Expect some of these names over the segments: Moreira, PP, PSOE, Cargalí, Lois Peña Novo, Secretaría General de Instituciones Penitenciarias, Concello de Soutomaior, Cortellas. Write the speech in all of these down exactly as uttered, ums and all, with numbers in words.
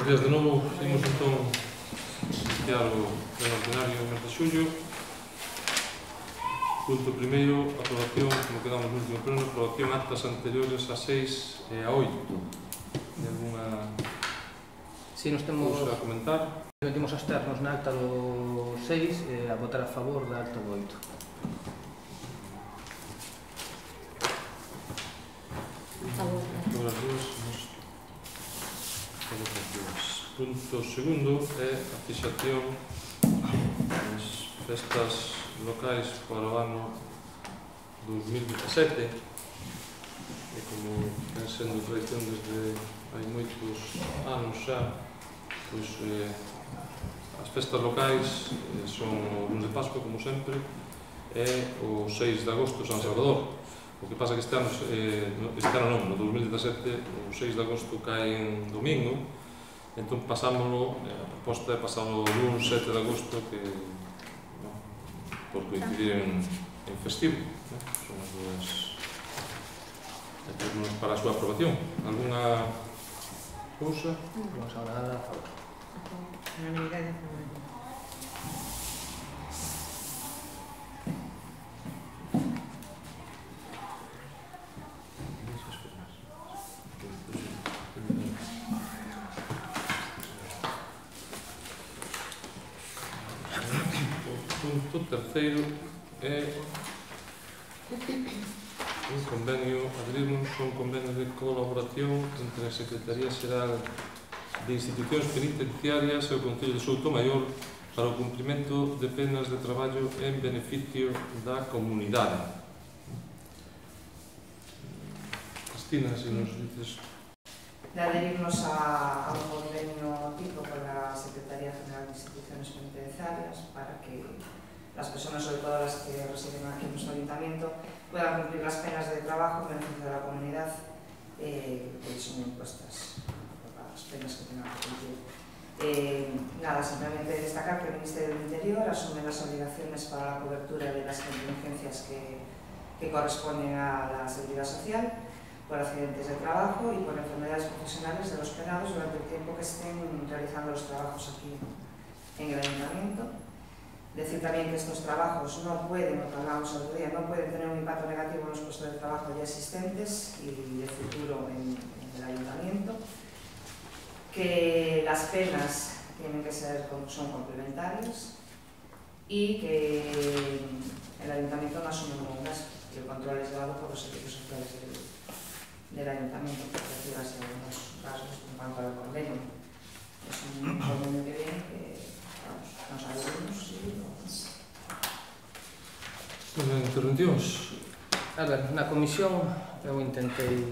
Os días de novo, seguimos entón iniciar o pleno plenario do mes de xullo. Punto primeiro, aprobación, como quedamos no último pleno, aprobación actas anteriores a seis e a oito. De alguna si nos temos a comentar? Temos absternos na acta do seis e a votar a favor da acta do oito. Favor. Todas as dúas, nos... Punto segundo é a fixación das festas locais para o ano dois mil dezasete e como ven sendo tradición desde hai moitos anos xa, pois eh, as festas locais eh, son o luns de Pascua, como sempre, e o seis de agosto San Salvador. O que pasa que este ano, eh, este ano non, no dois mil dezasete, o seis de agosto cae en domingo, entón pasámoslo, eh, a proposta é pasado o sete de agosto, que, no, por coincidir en, en festivo, né? Son as dúas términos para a súa aprobación. Alguna cousa? Vamos a hablar a favor. Unanimidade a favor. Terceiro é un convenio, abrirnos un convenio de colaboración entre a Secretaría General de Instituciones Penitenciarias e o Concello de Soutomaior para o cumprimento de penas de traballo en beneficio da comunidade. Cristina, se nos dices... De adherirnos a, a un convenio tipo con la Secretaría General de Instituciones Penitenciarias para que las personas, sobre todo las que residen aquí en nuestro ayuntamiento, puedan cumplir las penas de trabajo en beneficio de la comunidad, eh, que son impuestas por las penas que tengan que cumplir. Eh, nada, simplemente destacar que el Ministerio del Interior asume las obligaciones para la cobertura de las contingencias que, que corresponden a la seguridad social, por accidentes de trabajo y por enfermedades profesionales de los penados durante el tiempo que estén realizando los trabajos aquí en el ayuntamiento. Decir también que estos trabajos no pueden, o que hablamos otro día, no pueden tener un impacto negativo en los puestos de trabajo ya existentes y de futuro en, en el ayuntamiento. Que las penas tienen que ser, son complementarias y que el ayuntamiento no asume ningún gasto y el control es llevado por los servicios sociales del, del ayuntamiento, por decir así algunos rasgos en cuanto al convenio. Es un convenio que viene que nos abrimos y nos... Bueno, intervencións. A ver, na comisión eu intentei,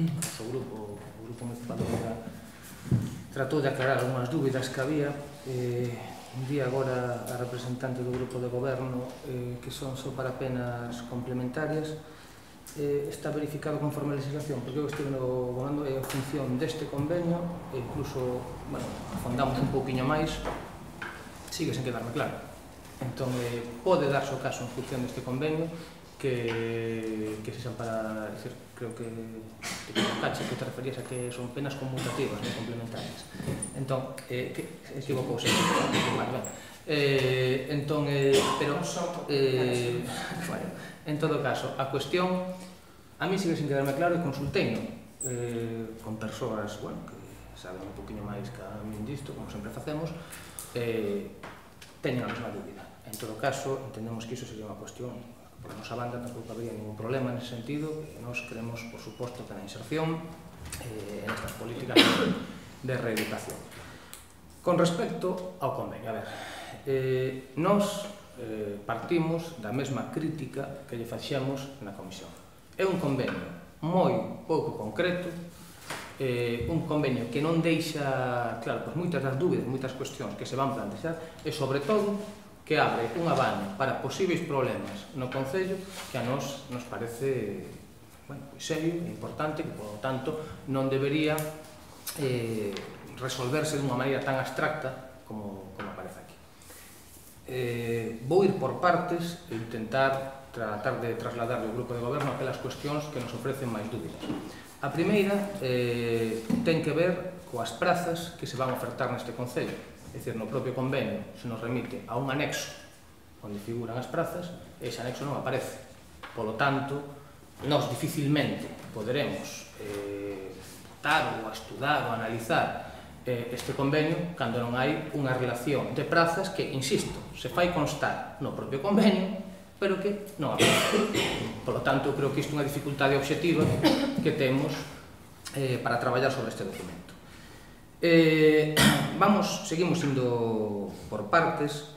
o grupo, o grupo municipal tratou de aclarar unhas dúbidas que había. Eh, di agora a representante do grupo de goberno eh, que son só para penas complementarias. Eh, está verificado conforme a legislación, porque eu estive no goberno en función deste convenio, e incluso, bueno, afondamos un pouquinho máis, sigue sen quedarme claro. Entón, eh, pode darse o caso en función deste convenio que, que se xa para, decir, creo que te cache que te referías a que son penas conmutativas, non complementarias. Entón, eh, que equivocouse. Vale, vale. Eh, entón, eh, pero, eh, bueno, en todo caso, a cuestión, a mí sigue sen quedarme claro e consulteino eh, con persoas, bueno, que saben un poquinho máis que a min disto, como sempre facemos, eh, teñen a mesma dúbida. En todo caso, entendemos que iso sería unha cuestión por a nosa banda tampouco habría ningún problema nese sentido. Nós creemos, por suposto, que na inserción eh, en outras políticas de reeducación. Con respecto ao convenio, a ver, eh, nós eh, partimos da mesma crítica que lle facíamos na comisión. É un convenio moi pouco concreto, Eh, un convenio que non deixa claro, pois, moitas das dúbidas, moitas cuestións que se van plantexar e, sobre todo, que abre un abano para posíveis problemas no Concello que a nós nos parece bueno, pois, serio e importante que, por tanto, non debería eh, resolverse dunha maneira tan abstracta como, como aparece aquí. Eh, vou ir por partes e intentar tratar de trasladarle ao grupo de goberno aquelas cuestións que nos ofrecen máis dúbidas. A primeira ten que ver coas prazas que se van ofertar neste Concello. É dicir, no propio convenio se nos remite a un anexo onde figuran as prazas, e ese anexo non aparece. Polo tanto, nós dificilmente poderemos votar ou estudar ou analizar este convenio cando non hai unha relación de prazas que, insisto, se fai constar no propio convenio pero que non aparece. Polo tanto, creo que isto é unha dificultade obxectiva que temos para traballar sobre este documento. Vamos, seguimos indo por partes.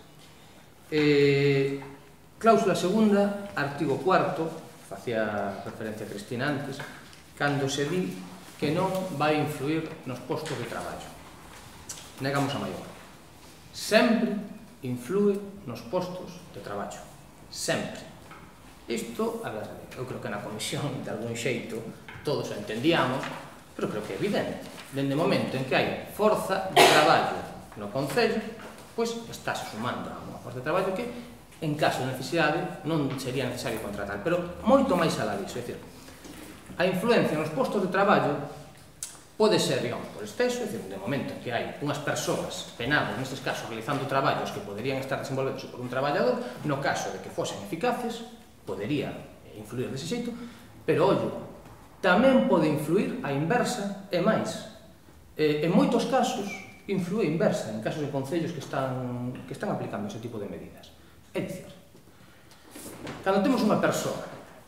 Cláusula segunda, artigo cuarto, facía referencia a Cristina antes, cando se di que non vai influir nos postos de traballo. Negamos a maior. Sempre influe nos postos de traballo. Sempre. Isto, a ver, eu creo que na comisión, de algún xeito, todos o entendíamos, pero creo que é evidente. Dende o momento en que hai forza de traballo no Concello, pois está se sumando a unha forza de traballo que, en caso de necesidade, non sería necesario contratar. Pero moito máis alá disso, é dicir, a influencia nos postos de traballo pode ser, digamos, por exceso, é dicir, de momento que hai unhas persoas penadas, nestes casos, realizando traballos que poderían estar desenvolvidos por un traballador, no caso de que fosen eficaces, podería influir dese xeito, pero, ollo, tamén pode influir a inversa e máis. En moitos casos, influe a inversa, en casos de concellos que están que están aplicando ese tipo de medidas. É dicir, cando temos unha persoa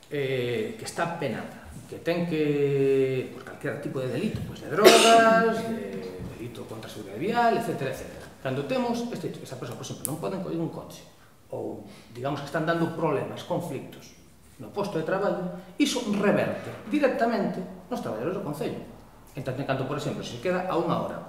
que está penada, que ten que, por calquera tipo de delito, de drogas, de delito contra a seguridade vial, etcétera, etcétera. Cando temos, esa persoa, por exemplo, non poden coller un coche, ou, digamos, que están dando problemas, conflictos, no posto de traballo, iso reverte directamente nos traballadores do Concello. Entón, cando, por exemplo, se queda a unha hora,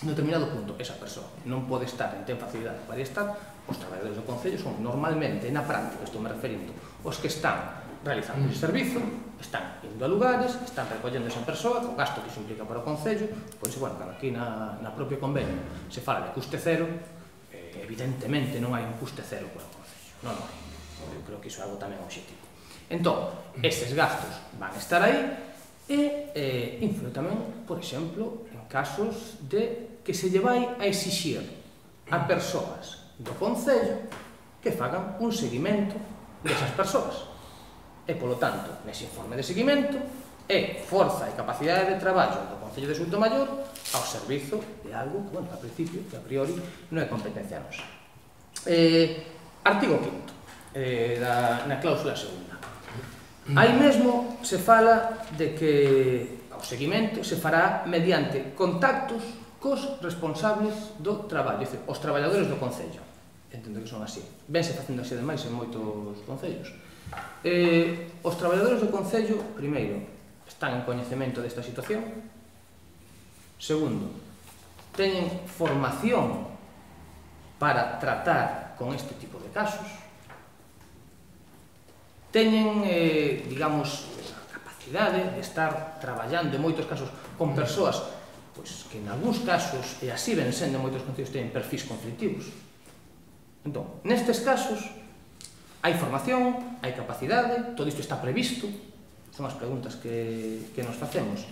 en determinado punto, esa persoa non pode estar, non ten facilidade para estar, os traballadores do Concello son normalmente, na práctica, estou me referindo, os que están realizando ese servizo, están indo a lugares, están recollendo esa persoa, o gasto que se implica para o Concello, pois, bueno, aquí na propia convenio se fala de custe cero, evidentemente non hai un custe cero para o Concello, non hai, eu creo que iso é algo tamén obxectivo. Entón, estes gastos van a estar aí e influen tamén, por exemplo, en casos de que se lle vai a exixir a persoas do Concello que fagan un seguimento desas persoas. E, polo tanto, nese informe de seguimento, é forza e capacidade de traballo do Concello de Soutomaior ao servizo de algo que, bueno, a principio, que a priori, non é competencia nosa. Artigo quinto, na cláusula segunda. Aí mesmo se fala de que o seguimento se fará mediante contactos cos responsables do traballo, os traballadores do Concello. Entendo que son así. Vense facendo así, ademais, en moitos concellos. Os traballadores do Concello, primeiro, están en coñecemento desta situación. Segundo, teñen formación para tratar con este tipo de casos. Teñen, digamos, a capacidade de estar traballando en moitos casos con persoas que en algúns casos, e así ven sendo moitos concellos, teñen perfis conflictivos. Entón, nestes casos hai formación, hai capacidade, todo isto está previsto, son as preguntas que, que nos facemos.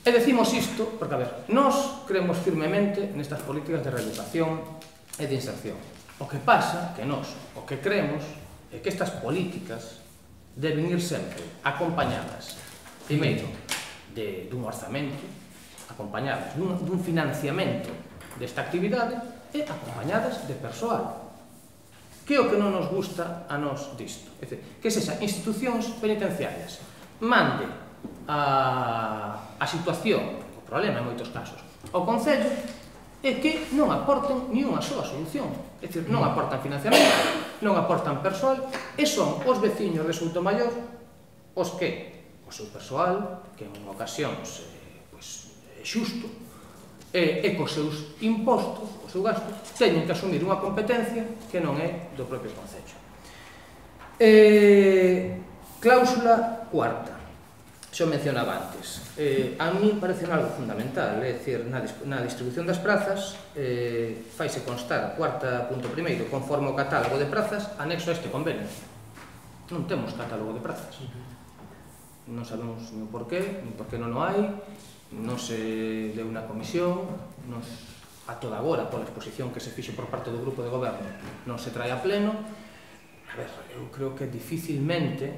E decimos isto porque, a ver, nós creemos firmemente nestas políticas de reeducación e de inserción. O que pasa que nós, o que creemos, é que estas políticas deben ir sempre acompañadas, primeiro, de, dun orzamento, acompañadas dun, dun financiamento desta actividade e acompañadas de persoal. Que é o que non nos gusta a nós disto? Que é esa, institucións penitenciarias mande a situación, o problema en moitos casos, ao Concello é que non aporten ni unha soa solución. É dicir, non aportan financiamento, non aportan persoal e son os veciños de Soutomaior os que, o seu persoal, que en ocasións é xusto, e cos seus impostos, o seu gasto, teñen que asumir unha competencia que non é do propio Concello. Cláusula cuarta, xa mencionaba antes, a mí parece algo fundamental, é dicir, na distribución das prazas faise constar, cuarta punto primeiro, conforme o catálogo de prazas anexo a este convenio. non temos catálogo de prazas. Non sabemos ni o porqué, ni porqué non o hai, non se deu unha comisión, a toda agora, pola exposición que se fixo por parte do grupo de goberno, non se trae a pleno. A ver, eu creo que dificilmente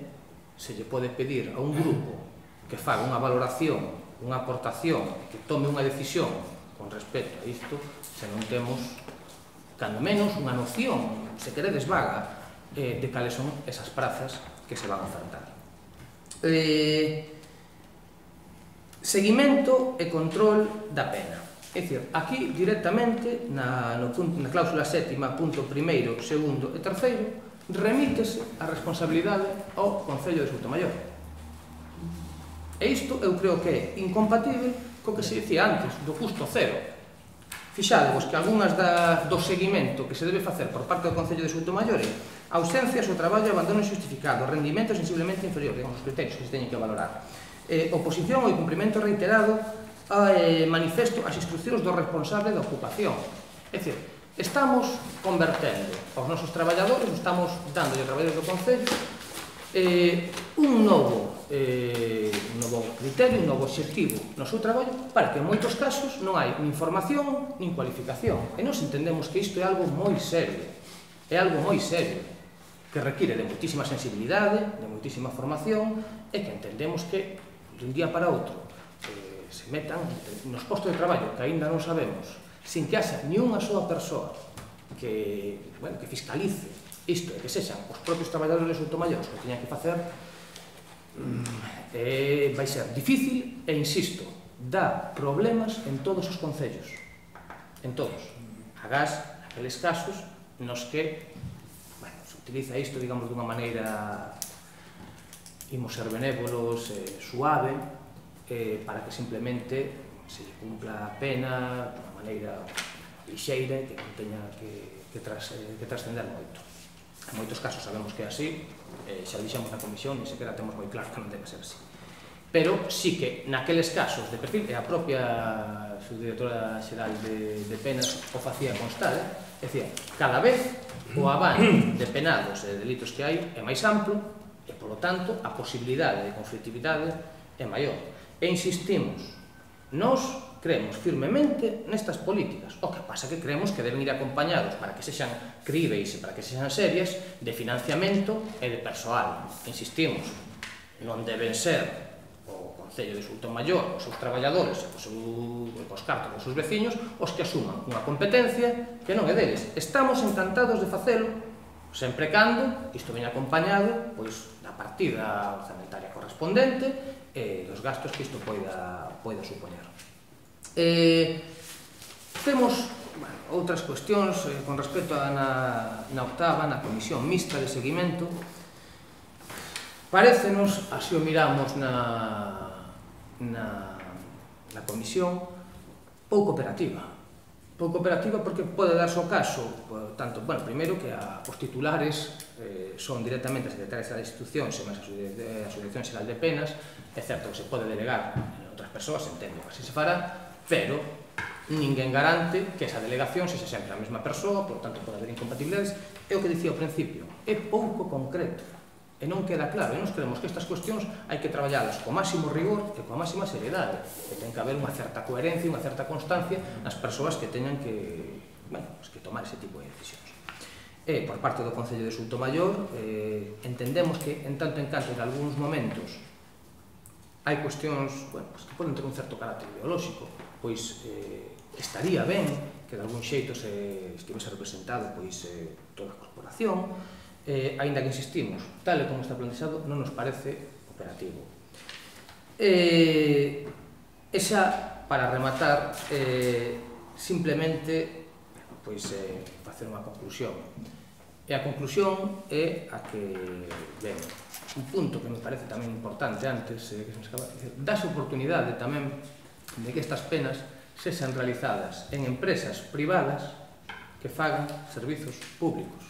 se lle pode pedir a un grupo que faga unha valoración, unha aportación, que tome unha decisión con respecto a isto, se non temos, cando menos, unha noción, se queredes vaga, de cales son esas prazas que se van a ofertar. Seguimento e control da pena. É dicir, aquí directamente, na cláusula sétima, punto primeiro, segundo e terceiro, remítese a responsabilidade ao Concello de Soutomaior. E isto eu creo que é incompatible co que se dicía antes, do custo cero. Fixadevos que algunhas do seguimento que se debe facer por parte do Concello de Soutomaior é ausencias, o traballo, abandono injustificado, rendimento sensiblemente inferior, digamos, os criterios que se teñen que valorar, oposición ou incumprimento reiterado, manifesto as instruccións do responsable da ocupación. É dicir, estamos convertendo aos nosos traballadores, estamos dando aos traballadores do Concello un novo criterio, un novo objetivo no seu traballo, para que en moitos casos non hai ni información, ni cualificación. E nos entendemos que isto é algo moi serio, é algo moi serio, que require de moitísima sensibilidade, de moitísima formación, e que entendemos que de un día para outro se metan nos postos de traballo que aínda non sabemos, sin que haxa ni unha soa persoa que fiscalice isto, que sexan os propios traballadores soutomaiores que teñan que facer, vai ser difícil e, insisto, dá problemas en todos os concellos, en todos, agás aqueles casos nos que se utiliza isto, digamos, dunha maneira, imos ser benévolos, suave, para que simplemente se lle cumpla a pena dunha maneira lixeira e que non teña que trascender moito. En moitos casos sabemos que é así, xa dixemos na comisión e sequera temos moi claro que non debe ser así. Pero sí que naqueles casos de perfil, e a propia subdirectora xeral de penas o facía constar, é dicir, cada vez o abano de penados e delitos que hai é máis amplo e, polo tanto, a posibilidade de conflictividade é maior. E insistimos, nos creemos firmemente nestas políticas. O que pasa é que creemos que deben ir acompañados, para que sexan críveis e para que sexan serias, de financiamento e de persoal. Insistimos, non deben ser o Concello de Soutomaior, os seus traballadores, os cartos, os seus veciños, os que asuman unha competencia que non é deles. Estamos encantados de facelo, sempre cando isto ven acompañado da partida orzamentaria correspondente e dos gastos que isto poida supoñer. Temos outras cuestións con respecto na octava, na comisión mixta de seguimento. Parécenos, así o miramos na comisión, pouco operativa. Pouco operativa porque pode darse o caso, tanto, bueno, primeiro que os titulares son directamente as secretarias das institucións e as subdireccións xeral de penas. É certo que se pode delegar en outras persoas, entendo que así se fará, pero ninguén garante que esa delegación sexa sempre a mesma persoa, por tanto pode haber incompatibilidades. É o que dicía ao principio, é pouco concreto e non queda claro, e nos creemos que estas cuestións hai que traballadas co máximo rigor e coa máxima seriedade, e ten que haber unha certa coherencia, unha certa constancia nas persoas que teñan que, bueno, que tomar ese tipo de decisións. E por parte do Concello de Soutomaior entendemos que en tanto en canto en algúns momentos hai cuestións que poden ter un certo carácter ideolóxico, pois estaría ben que de algún xeito se estivese representado toda a corporación, aínda que insistimos, tal e como está plantexado, non nos parece operativo. E xa, para rematar, simplemente facer unha conclusión. E a conclusión é a que ven. Un punto que me parece tamén importante antes, das oportunidade tamén de que estas penas sexan realizadas en empresas privadas que fagan servizos públicos.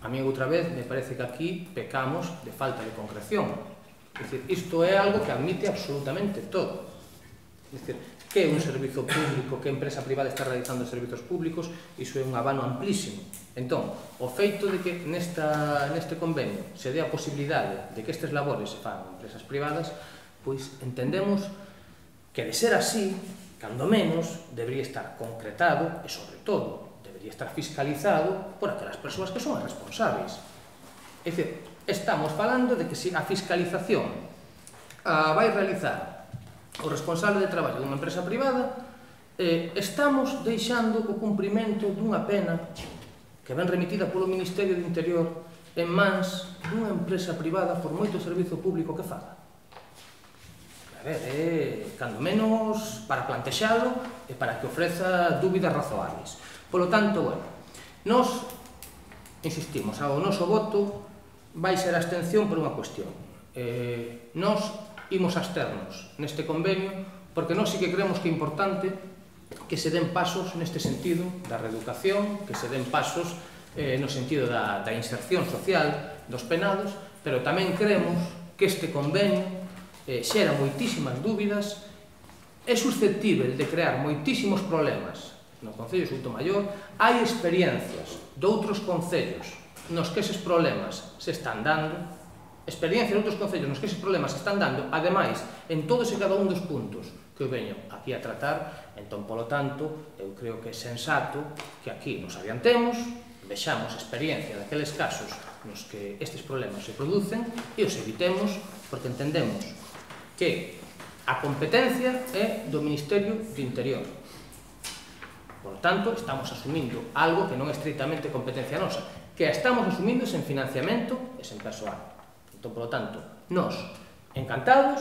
A mí, outra vez, me parece que aquí pecamos de falta de concreción. Isto é algo que admite absolutamente todo. Es decir, que é un servizo público, que a empresa privada está realizando servizos públicos, iso é un abano amplísimo. Entón, o feito de que nesta, neste convenio se dé a posibilidade de que estes labores se fan empresas privadas, pois entendemos que de ser así, cando menos, debería estar concretado e, sobre todo, debería estar fiscalizado por aquelas persoas que son as responsáveis. É dicir, estamos falando de que se a fiscalización a vai realizar o responsable de traballo dunha empresa privada, eh, estamos deixando o cumprimento dunha pena que ven remitida polo Ministerio do Interior en mans dunha empresa privada por moito servizo público que faga. A ver, eh, cando menos para plantexalo e eh, para que ofreza dúbidas razoables. Polo tanto, bueno, nos insistimos, ao noso voto vai ser a abstención por unha cuestión. Eh, nos imos absternos neste convenio porque nós sí que creemos que é importante que se den pasos neste sentido da reeducación, que se den pasos eh, no sentido da, da inserción social dos penados, pero tamén creemos que este convenio eh, xera moitísimas dúbidas, é susceptível de crear moitísimos problemas no Concello de Soutomaior. Hai experiencias de outros concellos nos que eses problemas se están dando, experiencia en outros concellos nos que esos problemas se están dando, ademais, en todos e cada un dos puntos que eu veño aquí a tratar. Entón, polo tanto, eu creo que é sensato que aquí nos adiantemos, vexamos experiencia daqueles casos nos que estes problemas se producen e os evitemos, porque entendemos que a competencia é do Ministerio do Interior. Por tanto, estamos asumindo algo que non é estritamente competencia nosa, que estamos asumindo sen financiamento e sen persoal. Entón, por lo tanto, nos encantados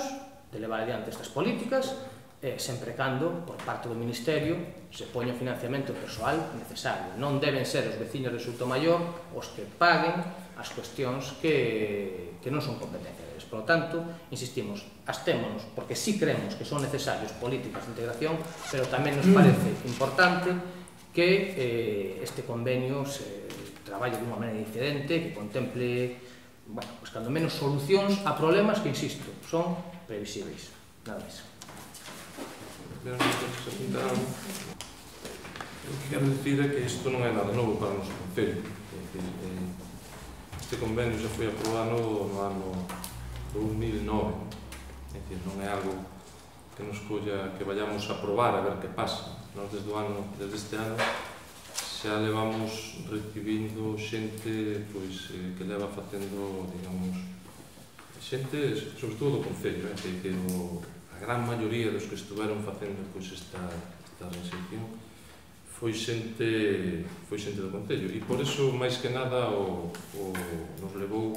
de levar adiante estas políticas, eh, sempre cando, por parte do Ministerio, se poña o financiamento persoal necesario. Non deben ser os veciños de Soutomaior os que paguen as cuestións que, que non son competencia deles. Por lo tanto, insistimos, astémonos, porque sí creemos que son necesarios políticas de integración, pero tamén nos parece importante que eh, este convenio se traballe de unha maneira diferente, que contemple, bueno, pues cando menos solucións a problemas que, insisto, son previsíveis. Nada máis. O que quero dicir é que isto non é nada novo para o noso Concello. Este convenio xa foi aprobado no ano dous mil nove. Non é algo que nos colla que vayamos a probar a ver que pasa. Nós desde este ano xa levamos recibindo xente pois, que leva facendo, digamos, xente, sobre todo do Concello, eh, que, que o, a gran maioría dos que estuveron facendo pois, esta, esta reinserción foi xente, foi xente do Concello, e por iso, máis que nada, o, o, nos levou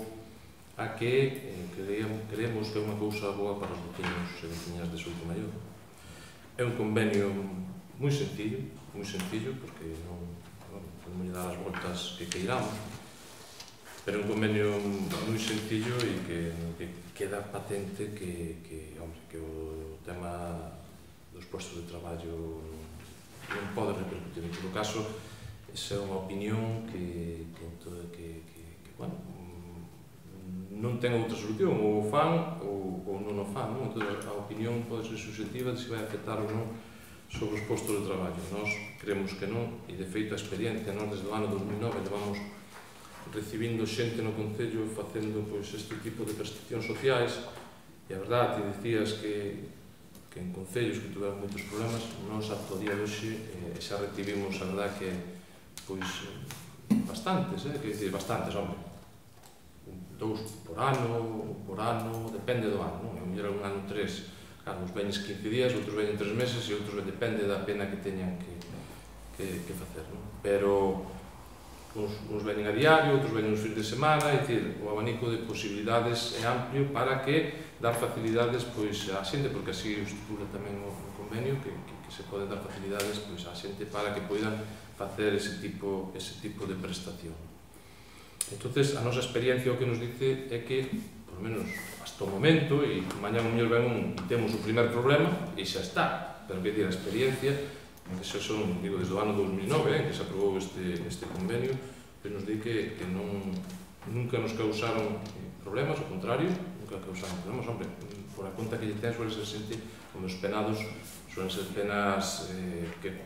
a que eh, creíamos, creemos que é unha cousa boa para os veciños e veciñas de Soutomaior. É un convenio moi sencillo, moi sencillo, porque non podemos dar as voltas que queiramos, pero é un convenio moi sencillo e que, que queda patente que, que, hombre, que o tema dos postos de traballo non pode repercutir. En todo caso, esa é unha opinión que, que, que, que, que bueno, non ten outra solución, ou fan ou, ou non o fan, non? Entón, a opinión pode ser subjetiva de se vai afectar ou non sobre os postos de traballo. Nós creemos que non, e de feito a experiencia, nós desde o ano dous mil nove levamos recibindo xente no Concello facendo pois, este tipo de prestacións sociais, e a verdade, te dicías que, que en Concellos que tiveron moitos problemas, nós ata o día de hoxe eh, xa recibimos, a verdade, que pois, bastantes, eh, que dicir, bastantes, hombre, dous por ano, por ano, depende do ano, non? A mellor un ano tres, claro, uns veñes quince días, outros veñen tres meses e outros depende da pena que teñan que, que, que facer, non? Pero uns, uns veñen a diario, outros veñen uns fins de semana, é dicir, o abanico de posibilidades é amplio para que dar facilidades pois, á xente, porque así estipula tamén o, o convenio, que, que, que se poden dar facilidades pois, á xente para que poidan facer ese tipo, ese tipo de prestación. Entonces, a nosa experiencia o que nos dice é que, por menos, hasta o momento, e mañá o mellor ben temos o primer problema e xa está, pero que dir, a experiencia que xa son, digo, desde o ano dous mil nove eh, que se aprobou este, este convenio, que nos di que, que non, nunca nos causaron problemas, ao contrario, nunca que causamos. Tenemos, hombre, por la cuenta que lle ten, suele ser sentir, como os penados, suelen ser penas eh, que,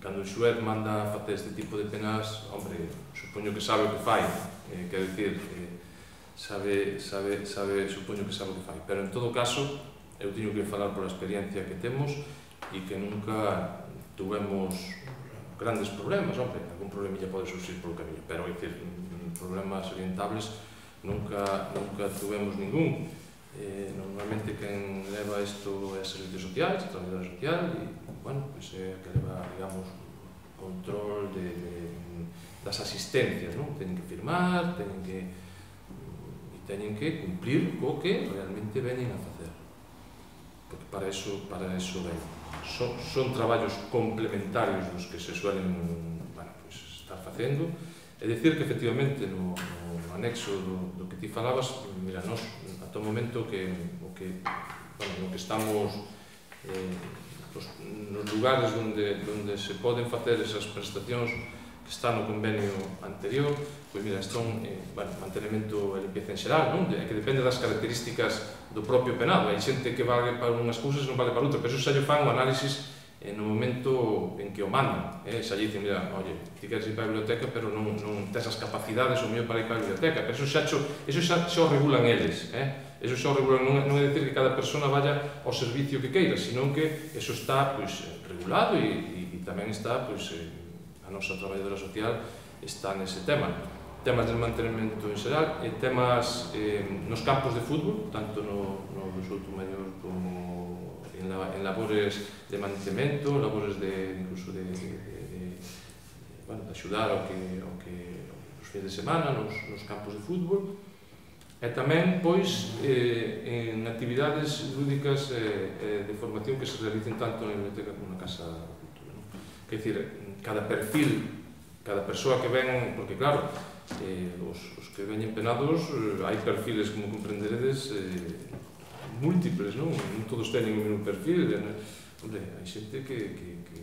cando o xuez manda facer este tipo de penas, hombre, supoño que sabe o que fai, eh, quero dicir, eh, sabe, sabe, sabe, supoño que sabe o que fai, pero en todo caso, eu teño que falar por a experiencia que temos e que nunca tuvemos grandes problemas, hombre, algún problemilla pode surgir polo camiño, pero, é dicir, problemas orientables nunca, nunca tuvemos ningún. Eh, normalmente quen leva isto é a Servicios Sociais, a Seguridade Social, e, bueno, pois é que leva, digamos, control de, de, das asistencias, non? Teñen que firmar, teñen que, e teñen que cumplir co que realmente veñen a facer, porque para iso, para iso ven. Son, son traballos complementarios os que se suelen, bueno, pois, estar facendo. É dicir que, efectivamente, no, no anexo do, do que ti falabas, mira, nos, até o momento que, o que, bueno, no que estamos eh, nos, nos lugares onde, onde se poden facer esas prestacións que están no convenio anterior, pois, mira, están, eh, bueno, mantenimento e limpieza en xeral, non? Que depende das características do propio penado. Hai xente que vale para unhas cousas e non vale para outra, pero iso xa lle fan o análisis no momento en que o mandan, eh? Xa lle dicen, mira, oye, ti queres ir para a biblioteca, pero non, non tes as capacidades o mellor para ir para a biblioteca, pero iso xa, iso xa, xa o regulan eles, eh? Iso xa o regulan, non, non é dicir que cada persona vaya ao servicio que queira, senón que iso está, pois, regulado e, e, e tamén está, pois, eh, a nosa traballadora social está nese tema. Temas del mantenimento en xeral, e temas eh, nos campos de fútbol, tanto no, no Soutomaior como en labores de mantenimento, labores de, incluso de, de, de, de, bueno, de axudar ao que, ao que, os fins de semana nos, nos campos de fútbol, e tamén, pois, eh, en actividades lúdicas eh, de formación que se realicen tanto na biblioteca como na Casa da Cultura, non? Quer dizer, cada perfil, cada persoa que ven, porque claro, eh, os, os que veñen penados, eh, hai perfiles, como comprenderedes, eh, múltiples, non? Non todos teñen o mesmo perfil, non? Hombre, hai xente que, que, que,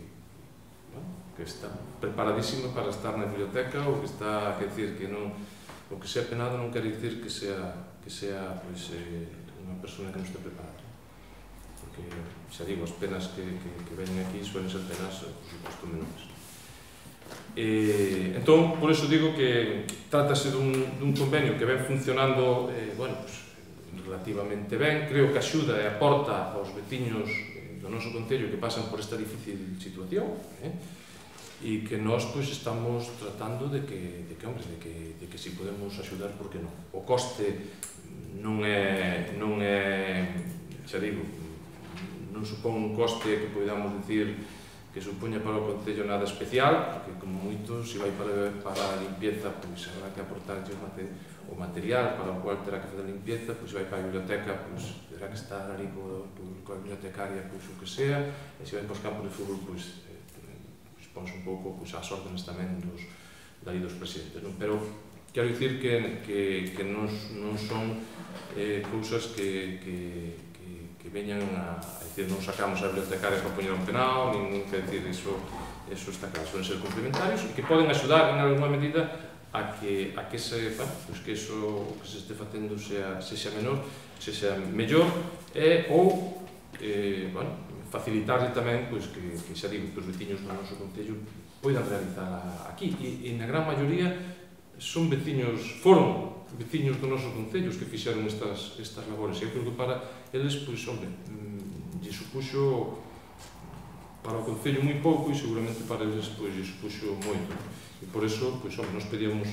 bueno, que está preparadísima para estar na biblioteca, ou que está, quer dizer, que non, o que sea penado non quer dizer que sea, que sea, pois, eh, unha persona que non está preparada, porque, xa digo, as penas que, que, que veñen aquí suelen ser penas, por suposto, menores. Eh, entón, por iso digo que trátase dun, dun convenio que ven funcionando, eh, bueno, pois, relativamente ben, creo que axuda e aporta aos veciños do noso concello que pasan por esta difícil situación, eh? E que nós, pois, estamos tratando de que, de que, hombre, de que, de que si podemos axudar, por que non? O coste non é, non é, xa digo, non supón un coste que podamos dicir que supoña para o concello nada especial, porque como moito, se vai para, para a limpieza, pois habrá que aportarlle o material para o cual terá que fazer a limpieza, pois vai para a biblioteca, pois terá que estar ali co, coa bibliotecaria, pois o que sea, e se vai para os campos de fútbol, pois, eh, pois ponse un pouco, pois, as órdenes tamén dos, dali dos presidentes, non? Pero quero dicir que, que, que non, non son eh, cousas que, que que veñan a, a decir, non sacamos a bibliotecarias para poñer un penao, nin que decir, iso, iso está claro, son ser complementarios e que poden axudar en alguma medida a que, a que se, bueno, pues que iso que se este facendo sea, se sea menor, se sea mellor, e, ou, eh, bueno, facilitarle tamén, pois, que, que xa digo, que os veciños do noso concello poidan realizar aquí, e, e na gran maioría son veciños, foron veciños do noso concello que fixeron estas, estas labores, e eu creo que para eles, pois, hombre, lle supuxo para o concello moi pouco e seguramente para eles, pois, lle supuxo moito, e por iso, pois, hombre, nos pedíamos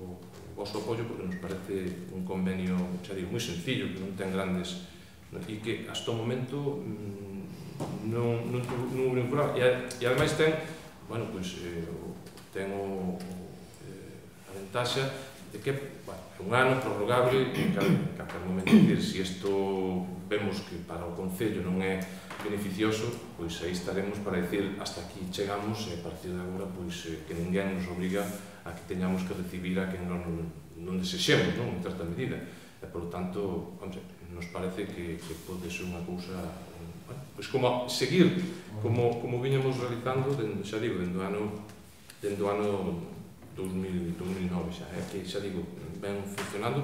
o, o vosso apoio, porque nos parece un convenio, xa digo, moi sencillo, que non ten grandes, e que hasta o momento non, non, non houve un problema, e, e ademais ten, bueno, pois, eh, ten o, eh, a ventaxa de que, bueno, é un ano prorrogable, en calquera momento, decir, se isto vemos que para o concello non é beneficioso, pois aí estaremos para decir hasta aquí chegamos, e a partir de agora, pois, que ninguén nos obriga a que teñamos que recibir a que non, non desexemos, non, en certa medida, e, por tanto, vamos, nos parece que, que pode ser unha cousa, bueno, pois, como seguir, como, como viñamos realizando, xa digo, dentro do ano, dentro do ano, dos mil nove xa, é que xa digo, ven funcionando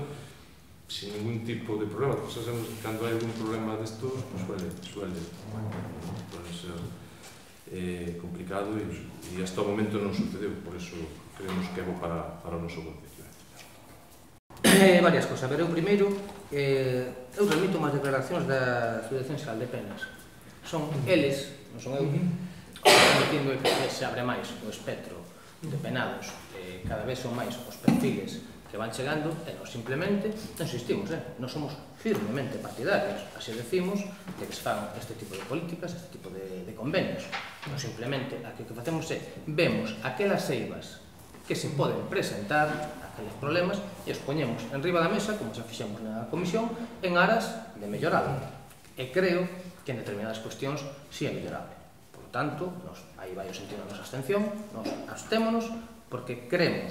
sin ningún tipo de problema. Nosotros sabemos que cuando hay algún problema de esto suele, suele, puede ser eh, complicado, y, y hasta el momento no sucedió, por eso creemos que é bo para, para o noso concello. Eh, varias cosas, pero eu primeiro eh, eu remito unhas declaracións da Subdirección Xeral de Penas. Son eles, non son eu, dicindo que se abre máis o espectro de penados, eh, cada vez son máis os perfiles que van chegando, e nos simplemente insistimos, eh, non somos firmemente partidarios, así decimos, de que se fan este tipo de políticas, este tipo de, de convenios. Non simplemente, o que facemos é, vemos aquelas eivas que se poden presentar, aqueles problemas, e os poñemos enriba da mesa, como xa fixemos na comisión, en aras de melloralo. E creo que en determinadas cuestións si é mellorable. Por tanto, nos, aí vai o sentido da nosa abstención, nos abstémonos, porque creemos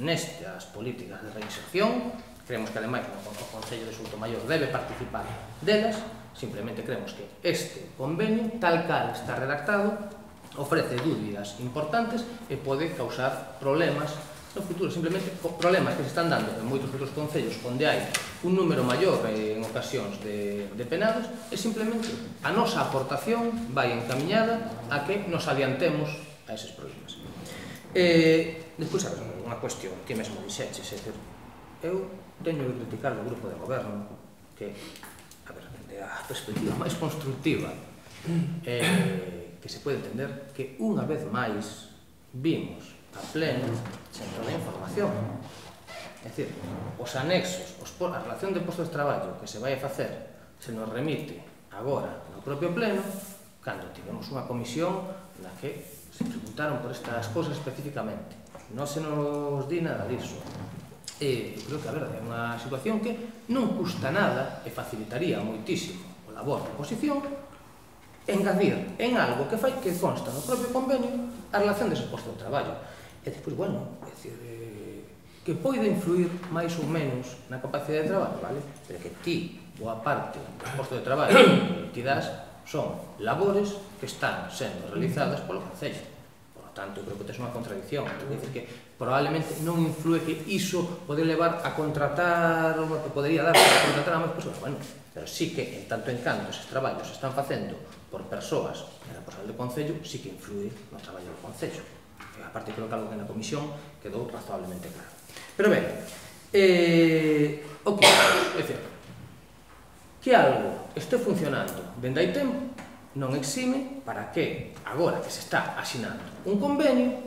nestas políticas de reinserción, creemos que ademais o Concello de Soutomaior debe participar delas. Simplemente creemos que este convenio, tal cal está redactado, ofrece dúbidas importantes e pode causar problemas no futuro, simplemente problemas que se están dando en moitos outros concellos onde hai un número maior en ocasións de, de penados, e simplemente a nosa aportación vai encaminhada a que nos adiantemos a eses problemas. Eh, despois, a ver, unha cuestión que mesmo dixeches, é que eu teño que criticar do grupo de goberno que, a ver, de a perspectiva máis constructiva eh, que se pode entender, que unha vez máis vimos a pleno centro de información, é dicir, os anexos, os, a relación de postos de traballo que se vai a facer se nos remite agora no propio pleno, cando tivemos unha comisión na que se preguntaron por estas cosas especificamente. Non se nos di nada disso. E eu creo que, a verdade, é unha situación que non custa nada e facilitaría moitísimo o labor da oposición engadir en algo que fai que consta no propio convenio a relación dese posto de traballo. E despois, bueno, é dicir, que pode influir máis ou menos na capacidade de traballo, vale? Pero que ti, boa parte do posto de traballo que ti das son labores que están sendo realizadas polo Concello. Tanto, creo que tes unha contradición, decir que probablemente non influe que iso pode levar a contratar o que podería dar a contratar a máis persoas, bueno, pero sí que en tanto en canto esos traballos están facendo por persoas que era personal do Concello, sí que influe no traballo do Concello. E, aparte, creo que algo que na comisión quedou razoablemente claro. Pero ben, eh, o que é certo, que algo este funcionando dende hai tempo non exime para que, agora que se está asinando un convenio,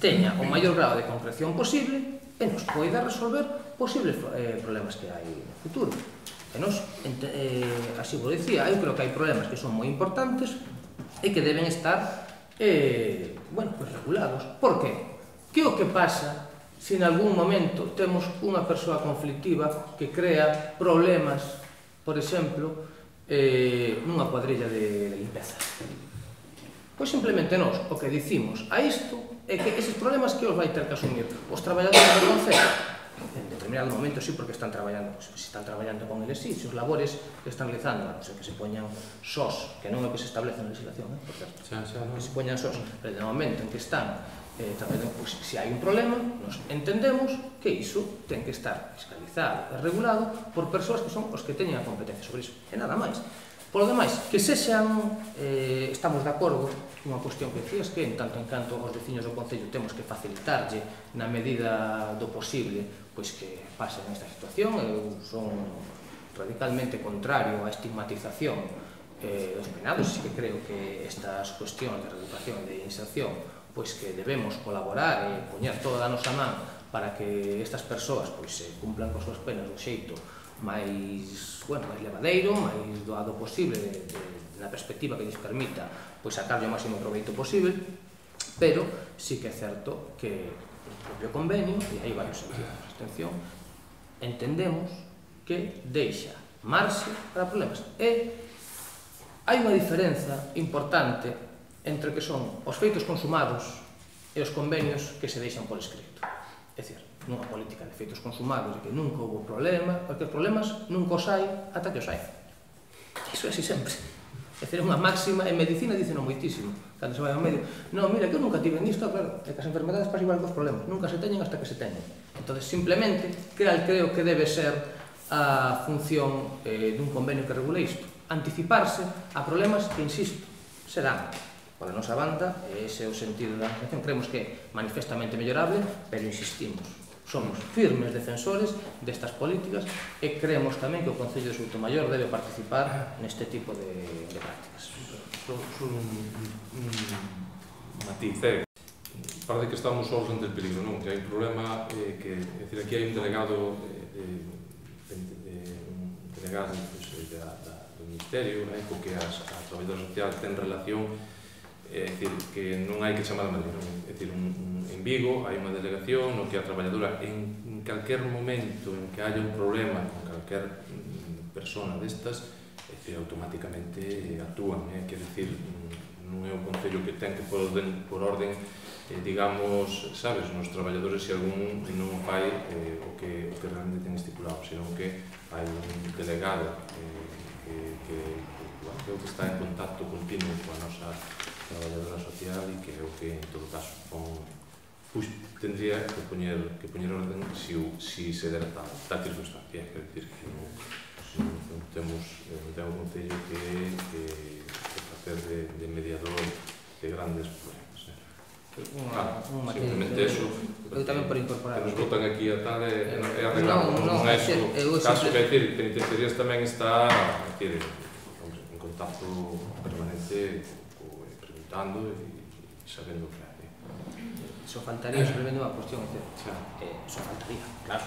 teña o maior grado de concreción posible e nos poida resolver posibles eh, problemas que hai no futuro. E nos, ente, eh, así vos dicía, eu creo que hai problemas que son moi importantes e que deben estar eh, bueno, pues regulados. Por que? Que o que pasa se en algún momento temos unha persoa conflictiva que crea problemas, por exemplo, Eh, nunha cuadrilla de, de limpeza? Pois simplemente nós o que dicimos a isto é que eses problemas que os vai ter que asumir os traballadores do Concello en determinado momento, si, sí, porque están traballando, se pues, están traballando con eles, si, sí, os labores que están realizando, non sei, que se poñan sós, que non é o que se establece na legislación, eh, por certo, xa, xa, no. Que se poñan sós, pero no momento en que están eh, traballando, pois, pues, se hai un problema, nos entendemos que iso ten que estar fiscalizado e regulado por persoas que son os que teñen a competencia sobre iso, e nada máis. Polo demais, que sexan, eh, estamos de acordo nunha cuestión que decías, que en tanto en canto os veciños do Concello temos que facilitarlle na medida do posible pois que pasen nesta situación. Eu son radicalmente contrario á estigmatización eh, dos penados, e que creo que estas cuestións de reeducación e de inserción pois que debemos colaborar e poñer toda a nosa man para que estas persoas pois se cumplan con súas penas do xeito máis, bueno, máis levadeiro, máis doado posible, de, de, na perspectiva que lles permita pois sacarlle o máximo proveito posible, pero sí que é certo que o propio convenio, e aí vai o sentido da abstención, entendemos que deixa marxe para problemas. E hai unha diferenza importante entre que son os feitos consumados e os convenios que se deixan por escrito. É dicir, nunha política de feitos consumados e que nunca houve problema, porque os problemas nunca os hai ata que os hai. Iso é así sempre. É dicir, é unha máxima, en medicina dicen moitísimo, cando se vai ao medio. Non, mira, que eu nunca tiven isto, claro, é que as enfermedades pasan igual que os problemas, nunca se teñen hasta que se teñen. Entón, simplemente, creo que debe ser a función eh, dun convenio que regula isto, anticiparse a problemas que, insisto, serán para a nosa banda, ese é o sentido da organización, creemos que é manifestamente mellorable, pero insistimos, somos firmes defensores destas políticas e creemos tamén que o Concello de Soutomaior debe participar neste tipo de, de prácticas. Matiz, parece que estamos solos ante o peligro, non? Que hai un problema, eh, que, é dicir, aquí hai un delegado eh, de, de, un delegado pues, da, da, do Ministerio, eh, co que as, as traballadoras sociales ten relación, eh, é dicir, que non hai que chamar a Madrid, non? É dicir, un, un, en Vigo hai unha delegación no que a traballadora en, en calquer momento en que haya un problema con calquer mm, persona destas, é dicir, automáticamente actúan, eh, quer dicir, non é o Concello que ten que por orden, por orden Eh, digamos, sabes, nos traballadores se algún non fai eh, o, que, o que realmente ten estipulado, senón que hai un delegado eh, que, que, que, que está en contacto continuo coa nosa traballadora social e que é o que, en todo caso, pon, pues, tendría que poñer, que poñer orden se si, si se dera tal, tal circunstancia, quer dizer que non, non temos non temos un Concello que, que, que facer de, de mediador de grandes problemas. Unha, un matiz, eu tamén por incorporar que nos botan aquí a tal e arreglamos, non é iso o caso, que Penitenciarias tamén está en contacto permanente preguntando e sabendo o que hai. Só faltaría, simplemente, unha cuestión, só faltaría, claro,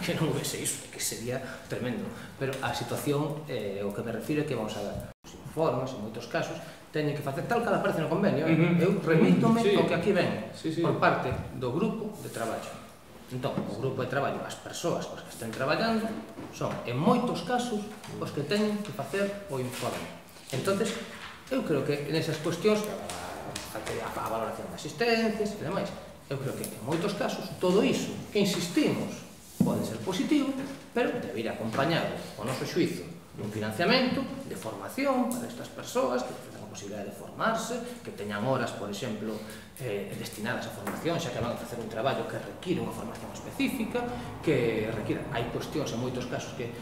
que non houvese iso, que sería tremendo, pero a situación, o que me refiro é que vamos a ver os informes, en moitos casos teñen que facer tal cala aparece no convenio, eh? Eu remítome sí. O que aquí ven sí, sí. Por parte do grupo de traballo. Entón, o grupo de traballo, as persoas os que estén traballando, son en moitos casos os que teñen que facer o informe. Entonces, eu creo que nesas cuestións, a valoración de asistencias e demais, eu creo que en moitos casos todo iso que insistimos pode ser positivo, pero debe ir acompañado o noso xuízo dun financiamento, de formación para estas persoas, que tengan a posibilidad de formarse, que teñan horas, por exemplo, eh, destinadas a formación, xa que van a facer un traballo que require unha formación específica, que require... Hai cuestións en moitos casos que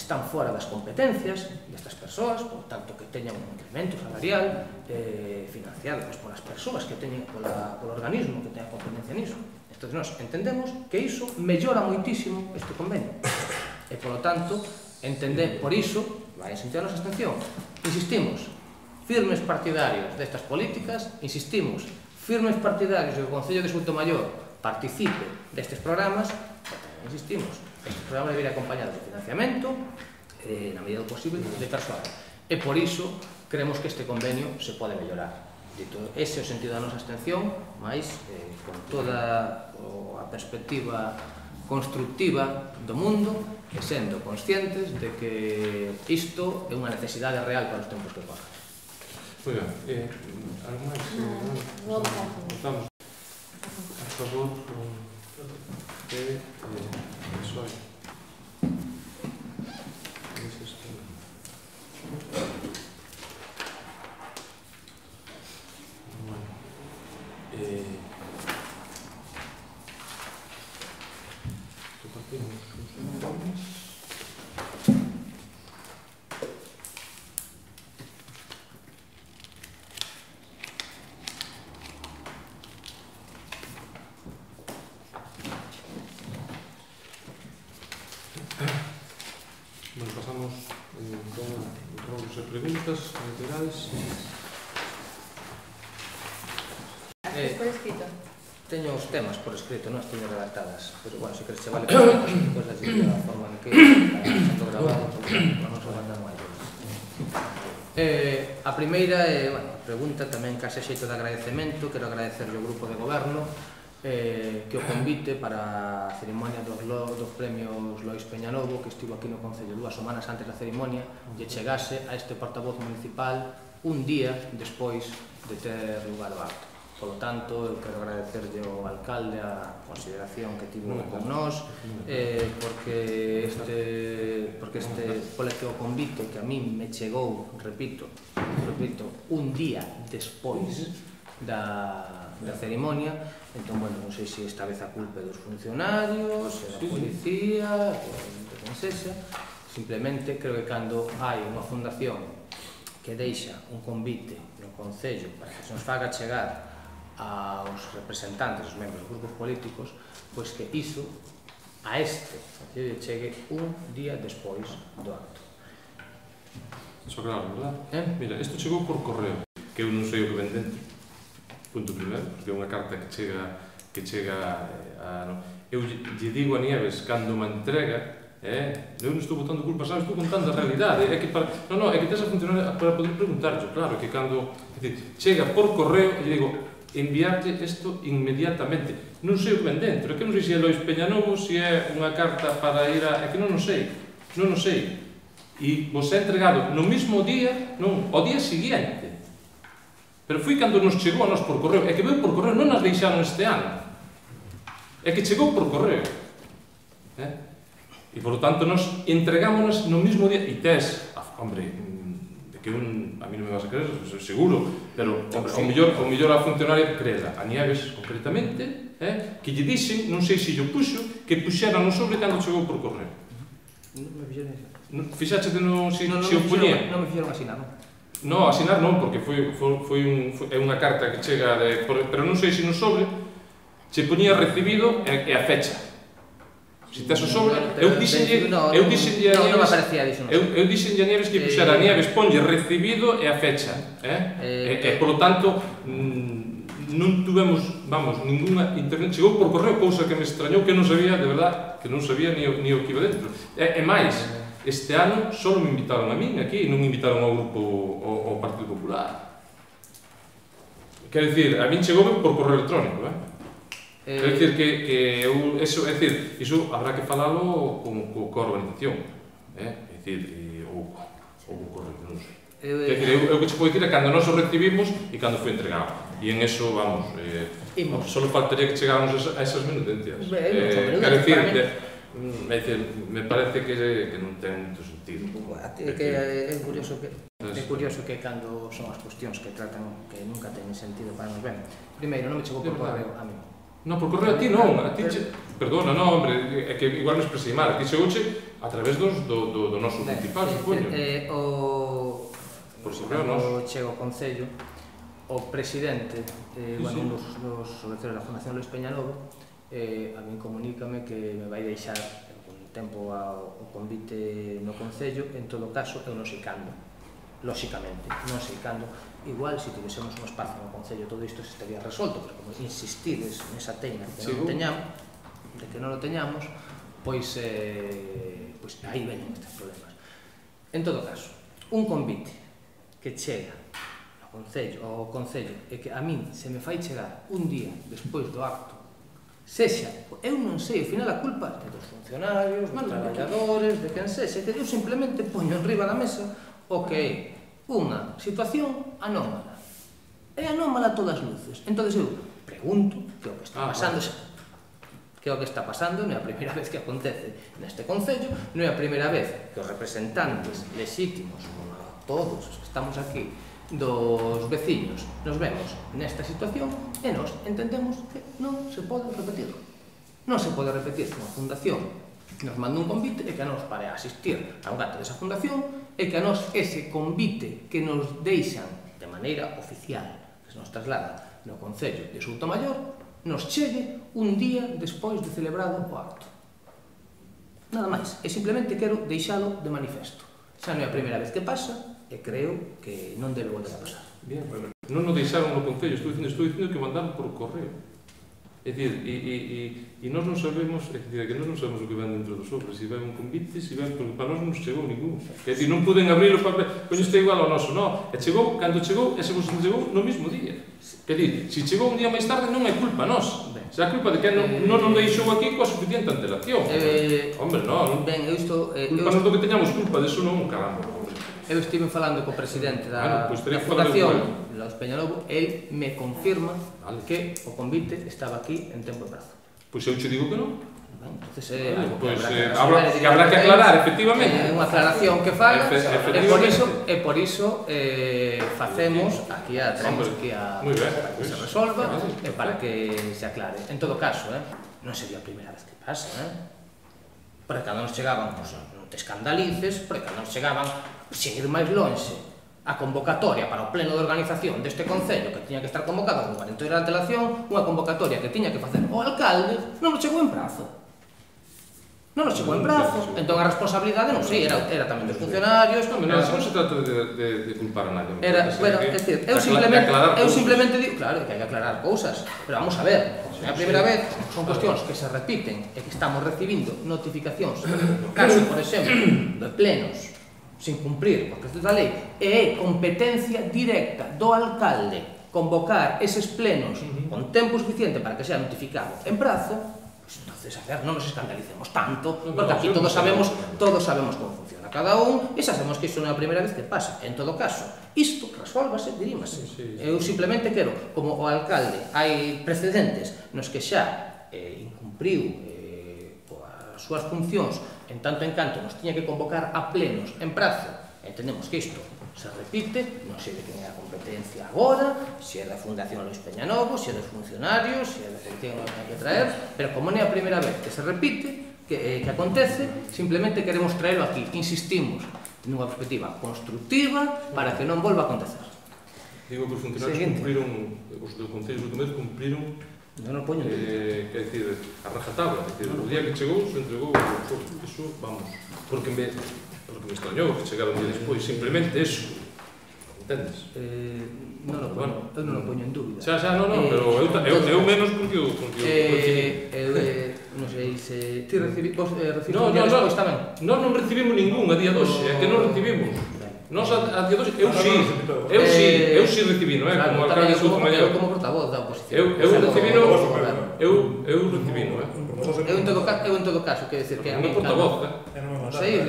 están fora das competencias destas persoas, por tanto que teñan un incremento salarial eh, financiado pues, polas persoas que teñen pola, polo organismo que teña competencia niso. Entón, nós entendemos que iso mellora moitísimo este convenio. E, polo tanto, entender por iso, vai sentir a nosa atención. Insistimos, firmes partidarios destas políticas, insistimos, firmes partidarios do Concello de Soutomaior participe destes programas, insistimos, estes programas deben ir acompañados de financiamento, eh, na medida do posible, de persoal. E por iso, creemos que este convenio se pode mellorar. Dito, ese é o sentido da nosa abstención, máis, eh, con toda a perspectiva constructiva do mundo e sendo conscientes de que isto é unha necesidade real para os tempos que corren. Moi ben, eh, algo máis? Non, non. Por favor, P P, P S O E. Bueno, eh... Bueno, pasamos con rounds de preguntas laterales. Eh, por escrito. Teño os temas por escrito, non as teño redactadas, pero bueno, se crees que vale para os cousas da forma en que están grabado, para non se guardan máis. Eh, a primeira eh, bueno, pregunta tamén case xeito de agradecemento, quero agradecerlle ao grupo de goberno eh, que o convite para a cerimonia dos, dos premios Lois Peña Novo, que estivo aquí no Concello dúas semanas antes da cerimonia, lle chegase a este portavoz municipal un día despois de ter lugar o acto. Por lo tanto, eu quero agradecerlle ao alcalde a consideración que tivo con nós, eh, porque este, porque este colectivo convite que a min me chegou, repito, repito, un día despois da, da cerimonia, entón, bueno, non sei se esta vez a culpa dos funcionarios, da policía, non sexa, simplemente creo que cando hai unha fundación que deixa un convite no Concello para que se nos faga chegar aos representantes, aos membros dos grupos políticos, pois que iso a este Concello chegue un día despois do acto. Iso claro, verdad? Mira, isto chegou por correo, que eu non sei o que ven dentro, punto primeiro, porque é unha carta que chega que chega a... Eu lle digo a Nieves, cando me entrega, eu non estou botando culpa, sabes, estou contando a realidade. Non, non, é que tens a funcionar para poder preguntarcho, claro, que cando chega por correo, lle digo, enviarte isto inmediatamente. Non sei o que ven dentro, é que non sei se é Lois Peña Novo, se é unha carta para ir a... É que non o sei, non o sei. E vos é entregado no mesmo día, non, ao día seguinte. Pero foi cando nos chegou a nos por correo, é que veu por correo, non nas deixaron este ano. É que chegou por correo. E, por tanto, nos entregámonos no mesmo día. E tes, hombre, de que un... A mí non me vas a creer, seguro. Pero, ao mellor a funcionaria creda. A Nieves, concretamente, que lle dixen, non sei se yo puxo, que puxeran o sobre cando chegou por correo. Non me fixeron así. Fixaxe que non se oponía? Non me fixeron así, non. Non, así non, porque é unha carta que chega... Pero non sei se non sobre... Se ponía recibido e a fecha. Se tes o sobre, eu dixenlle a Nieves que puxera a Nieves, ponlle recibido e a fecha. E, por lo tanto, non tuvemos, vamos, ninguna internet. Chegou por correo, cousa que me extrañou, que non sabía, de verdad, que non sabía ni o que iba dentro. E máis, este ano só me invitaron a min aquí, non me invitaron ao grupo, ao Partido Popular. Quer dizer, a min chegou por correo electrónico, eh? É dicir, que eu, iso habrá que falalo coa organización, é dicir, ou co recurso. É dicir, eu que te podo dicir é cando nos o recibimos e cando foi entregado. E en eso, vamos, só faltaría que chegáramos a esas minutencias. Quer dicir, me parece que non ten moito sentido. É curioso que... É curioso que cando son as cuestións que tratan que nunca teñen sentido para nos ben. Primeiro, non me chegou por correo a mí. Non, por correo a ti non, a ti che... Perdona, non, hombre, é que igual nos expresei mal, a ti chegouche a través do noso principal, supoño. O... Cando chego ao Concello, o presidente, bueno, dos sobretores da Fundación Lois Peña Novo, a min comunícame que me vai deixar con tempo o convite no Concello, en todo caso, eu non sei cando, lóxicamente, non sei cando. Igual, se tivésemos un espacio no Concello, todo isto se estaría resolto, pero como insistides nesa teña que non teñamos, de que non o teñamos, pois aí veñen estes problemas. En todo caso, un convite que chega ao Concello e que a min se me fai chegar un día despois do acto, sexa, eu non sei, ao final a culpa é dos funcionarios, dos traballadores, de quen sexa, que eu simplemente poño enriba da mesa o que é unha situación anómala. É anómala a todas as luces. Entón, eu pregunto que o que está pasando que o que está pasando non é a primeira vez que acontece neste Concello, non é a primeira vez que os representantes lexítimos, todos os que estamos aquí, dos veciños, nos vemos nesta situación e nos entendemos que non se pode repetir. Non se pode repetir que unha fundación nos manda un convite e que nos para asistir a un acto desa fundación é que a nos ese convite que nos deixan de maneira oficial, que se nos traslada no Concello de Soutomaior, nos chegue un día despois de celebrado o acto. Nada máis, e simplemente quero deixalo de manifesto. Xa non é a primeira vez que pasa, e creo que non debe volver a pasar. Bien, pero non nos deixaron no Concello, estou dicindo, estou dicindo que mandaron por correo. É dicir, e nós non sabemos, é dicir, que nós non sabemos o que van dentro dos sobres, se vai un convite, se vai, porque para nós non chegou ningún. É dicir, non poden abrir o papel, pois isto é igual ao noso, non. E chegou, cando chegou, e se vos chegou no mesmo día. É dicir, se chegou un día máis tarde non é culpa a nós, é a culpa de que non nos deixou aquí coa suficiente antelación. Hombre, non, culpa non do que teñamos culpa, deso non, caramba. Eu estive falando co presidente da Fundación, Lois Peña Novo, el me confirma que o convite estaba aquí en tempo e prazo. Pois eu che digo que non. Entón, habrá que aclarar, efectivamente. É unha aclaración que fala, e por iso facemos, aquí a traemos que se resolva, para que se aclare. En todo caso, non sería a primeira vez que pasa, para cando nos chegaban, pois, non te escandalices, para cando nos chegaban, sin ir máis lonxe, a convocatoria para o pleno de organización deste Concello, que tiña que estar convocado con cuarenta horas de antelación, unha convocatoria que tiña que facer o alcalde, non nos chegou en prazo. Non nos chegou en prazo, entón a responsabilidade, non sei, era tamén dos funcionarios... Non se trata de culpar a nadie. Eu simplemente digo, claro, que hai que aclarar cousas, pero vamos a ver, a primeira vez son cuestións que se repiten e que estamos recibindo notificacións, caso, por exemplo, de plenos sin cumprir, porque esta lei é competencia directa do alcalde convocar eses plenos con tempo suficiente para que sea notificado en prazo. Pues entonces, a ver, no nos escandalicemos tanto, porque aquí todos sabemos, todos sabemos cómo funciona cada un, e sabemos que iso non é a primeira vez que pasa. En todo caso, isto resolvase, dirímase. Eu simplemente quero, como o alcalde, hai precedentes nos que xa incumpriu as súas funcións, en tanto en canto nos tiña que convocar a plenos en prazo. Entendemos que isto se repite, non sei de quen é a competencia agora, se é da Fundación Lois Peña Novo, se é dos funcionarios, se é da sección que traer, pero como non é a primeira vez que se repite, que, eh, que acontece, simplemente queremos traerlo aquí, insistimos, nunha perspectiva constructiva, para que non volva a acontecer. Digo que os funcionarios cumpriron, os do Concello de Soutomaior cumpriron, non o poño, eh, que decir, a rajatabla, decir, o día que chegou, se entregou, eso, vamos, porque me... porque me extrañou que chegara un día despois, simplemente eso, entendes? Non o poño, eu non o poño en dúbida. Xa, xa, non, non, pero eu menos porque eu... non sei se... ti recibimos un día despois tamén? Non, non recibimos ningún a día doce, é que non recibimos. Non a día doce, eu si, eu si, eu si recibino, como alcalde de Soutomaior. Eu como portavoz da oposición. Eu recibino, eu recibino, eh. Eu en todo caso, eu en todo caso, quero dizer que a mí... Non sei,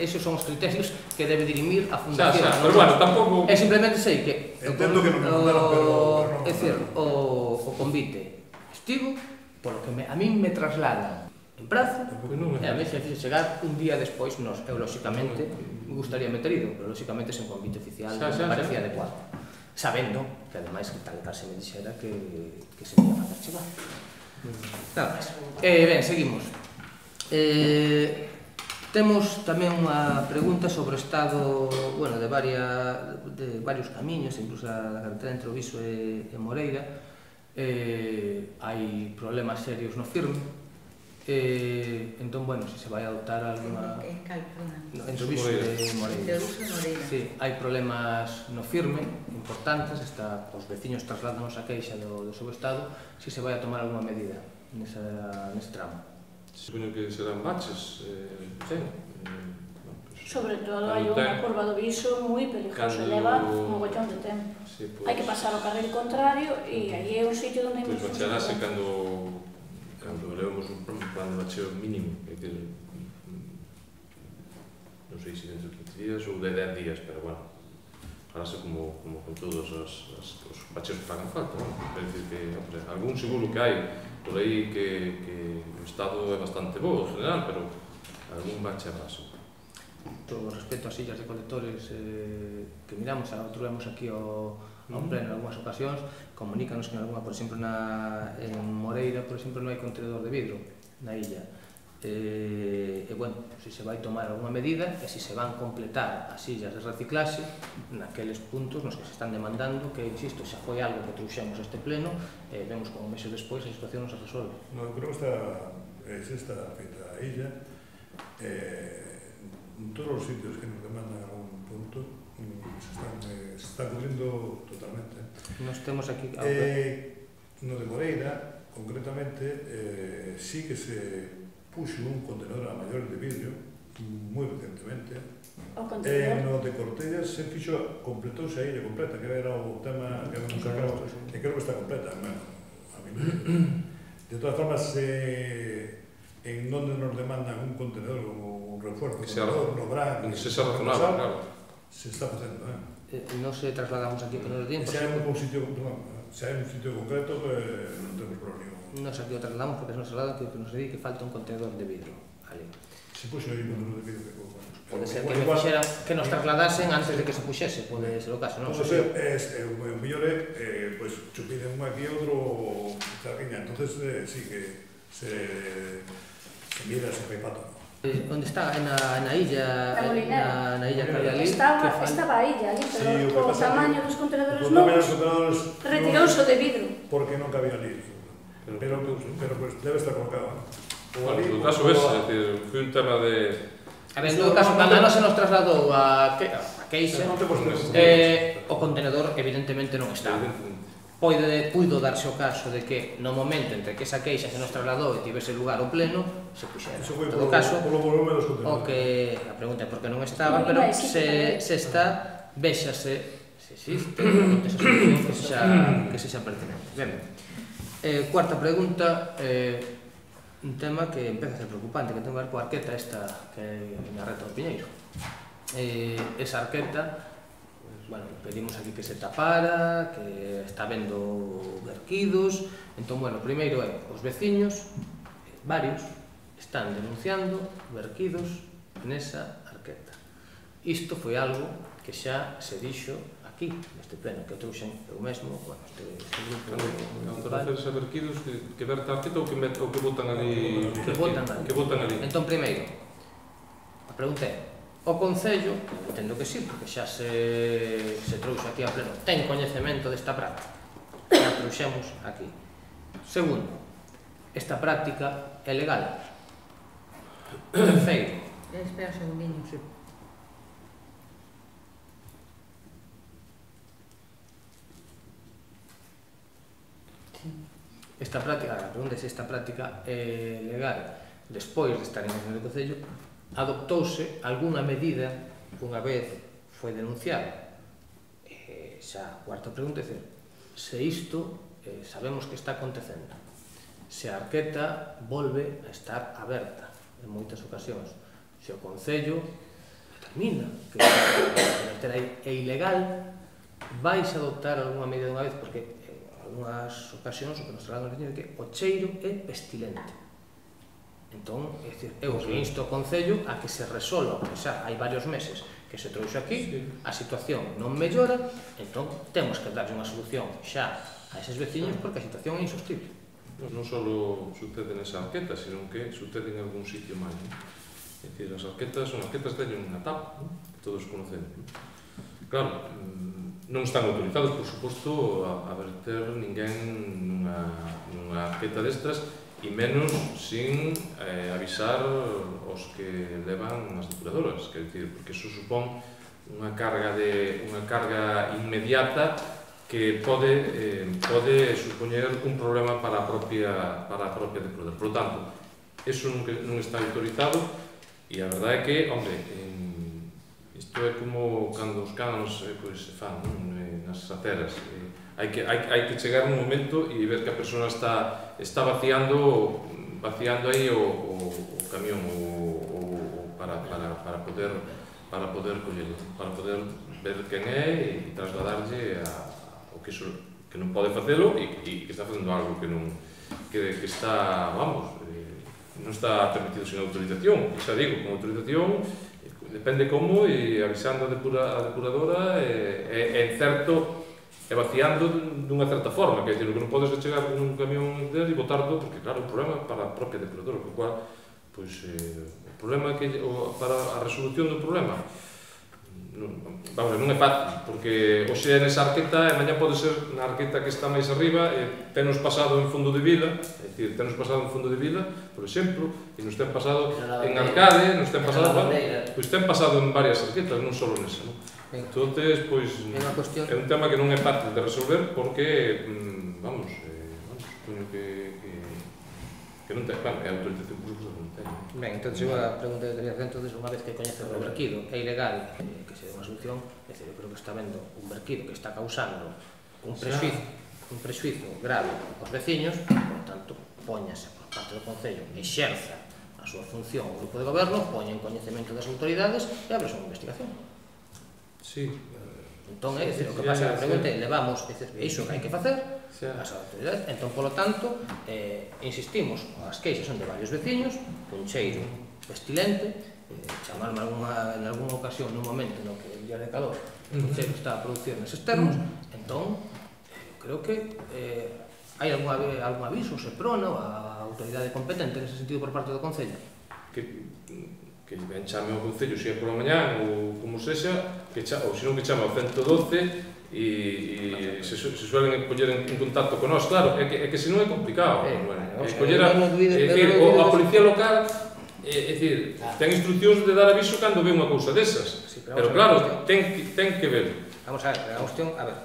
esos son os criterios que debe dirimir a Fundación. Pero bueno, tampouco... E simplemente sei que... Entendo que non me contaron, pero... É dicir, o convite estivo, polo que a mí me trasladan en prazo, e a mí se fixe chegar un día despois, nos, eu, lóxicamente, gustaría meter ido, pero lóxicamente sen convite oficial, me parecía adecuado. Sabendo que, ademais, que tal e tal se me dixera que se me ia facer chegar. Nada máis. Ben, seguimos. Temos tamén unha pregunta sobre o estado de varios camiños, incluso a carretera entre Viso e Moreira. Hai problemas serios no firme. Entón, bueno, se se vai adoptar alguna... Entre Viso e Moreira. Hai problemas no firme importantes, os veciños trasladanos a queixa do seu estado, se se vai a tomar alguna medida nese tramo. Supoño que serán baches, sobre todo hai unha curva do Viso moi peligrosa, leva un mogollón de tempo, hai que pasar o carril contrario e aí é un sitio onde... Pois bacharase cando levamos un plan de bacheo mínimo, non sei se dentro de quince días ou de dez días, pero bueno, farase como con todos os bacheos que fagan falta, algún seguro que hai por aí que o estado é bastante bo, en general, pero algún bache abrazo. Todo respecto a sillas de colectores que miramos, trobamos aquí ao pleno en algunhas ocasións, comunícanos que en alguna, por exemplo, en Moreira, por exemplo, non hai contenedor de vidro na illa. E, bueno, se se vai tomar alguna medida e se se van completar as sillas de reciclaxe naqueles puntos nos que se están demandando, que, insisto, xa foi algo que trouxemos este pleno e vemos como meses despois a situación non se resolve. Non, eu creo que está feita a illa en todos os sitios que nos demandan algún punto se está cubrindo totalmente. Nos temos aquí... No de Moreira, concretamente, sí que se puxo un contenedor a maior de vidrio moi recentemente. No de Cortellas se fixo, completouse a illa completa, que era o tema que non sacamos, e creo que está completa, a mí de todas formas, en onde nos demandan un contenedor ou un refuerzo, no Brás, se está facendo. Non se trasladamos aquí con os dientes. Se hai un sitio concreto, non temos problema. Nos aquí o trasladamos porque nos trasladan que nos di que falta un contenedor de vidro. Se puxo aí un contenedor de vidro. Pode ser que nos trasladasen antes de que se puxese, pode ser o caso, non? Pode ser, o mellor é, pois, chupiden un aquí e outro, entón, sí que se mira, se repata. ¿Dónde está? En la, en la isla. La Molinera. En la isla Cargalí. Estaba, estaba ahí ya, pero sí, o o tamaño dos contenedores nuevos, retiroso de vidro. Porque no cabía ali. Pero, pero, pero pues debe estar colocado. O ali, o, o caso o es, a... es decir, fue un tema de... A ver, en todo caso, cando non se nos trasladou a Queixa, o contenedor evidentemente non está. Puido darse o caso de que no momento entre que esa queixa se nos trasladou e tivese lugar o pleno, se puxera. En todo caso, o que a pregunta é por que non estaba, pero se está, véxase se existe, que se xa pertinente. Ben, cuarta pregunta... un tema que empeza a ser preocupante, que ten que ver coa arqueta esta que na reta do Piñeiro. Esa arqueta, bueno, pedimos aquí que se tapara, que está vendo verquidos. Entón, bueno, primeiro é, os veciños, varios, están denunciando verquidos nesa arqueta. Isto foi algo que xa se dixo aquí, neste pleno, que trouxen eu mesmo, bueno, este grupo... Cando referes a verquidos, que verta a feta ou que botan ali? Que botan ali. Entón, primeiro, a pregunta é, o Concello, entendo que sí, porque xa se trouxe aquí a pleno, ten coñecemento desta práctica, que a trouxemos aquí. Segundo, esta práctica é legal. Terceiro. Espera un segundinho, sí. Esta práctica, a pregunta é se esta práctica é legal. Despois de estar en o Concello, adoptouse alguna medida que unha vez foi denunciada. Xa, cuarta pregunta, é se isto sabemos que está acontecendo. Se a arqueta volve a estar aberta en moitas ocasións. Se o Concello determina que é ilegal, vai se adoptar alguna medida dunha vez, porque algunhas ocasións o que nos tragan é que o cheiro é pestilente. Entón, eu insto o Concello a que se resolva, porque xa hai varios meses que se trouxe aquí, a situación non mellora, entón temos que darlle unha solución xa a eses veciños, porque a situación é insostible. Non só sucede nesa arqueta, senón que sucede en algún sitio máis. É dicir, as arquetas son arquetas teñen unha tapa, que todos conocemos. Claro, non están autorizados, por suposto, a verter ninguén nunha arqueta destas e menos sin avisar os que levan as depuradoras, quer dizer, porque iso supón unha carga inmediata que pode supoñer un problema para a propia depuradora. Por tanto, iso non está autorizado e a verdade é que, hombre, isto é como cando os cans se fan nas aceras. Hai que chegar un momento e ver que a persona está vaciando aí o camión para poder collelo, para poder ver quen é e trasladarlle o que non pode facelo e que está facendo algo que está, vamos, non está permitido sin autorización. Xa digo, con autorización depende como e avisando a depuradora é certo, é vaciando dunha certa forma, que non podes chegar con un camión e botarlo, porque claro, o problema para a propia depuradora, o cual, pois, o problema que, para a resolución do problema, vamos, non é fácil, porque hoxe é nesa arqueta e mañá pode ser na arqueta que está máis arriba e tenos pasado en fondo de vila, é dicir, tenos pasado en fondo de vila, por exemplo, e nos ten pasado en Arcade, nos ten pasado, pois ten pasado en varias arquetas, non só nesa, non? Entón, pois, é un tema que non é fácil de resolver porque, vamos, poño que que non ten, claro, é a autorización pública non ten. Ben, entón, chego a pregunta de autorización, entón, unha vez que coñece o verquido, é ilegal que se dé unha solución, é dicir, eu creo que está vendo un verquido que está causando un prexuízo grave aos veciños, por tanto, poñase por parte do Concello, exerza a súa función o grupo de goberno, poña en coñecemento das autoridades e abre unha investigación. Sí. Entón, é dicir, o que pasa, a pregunta, levamos, é iso que hai que facer, as autoridades, entón, polo tanto, insistimos, as queixas son de varios veciños, con cheiro pestilente, chamarme en algunha ocasión, nun momento no que o día de calor, o cheiro está a producir neses termos, entón, creo que hai algún aviso, se prona, a autoridade competente, nese sentido, por parte do Concello. que enchame ao Concello, se é pola mañá ou como sexa, ou se non que chame ao ciento doce e se suelen poñer en contacto con nós, claro, é que se non é complicado. A policía local ten instruccións de dar aviso cando ve unha cousa desas, pero claro, ten que ver. Vamos a ver, a cuestión, a ver,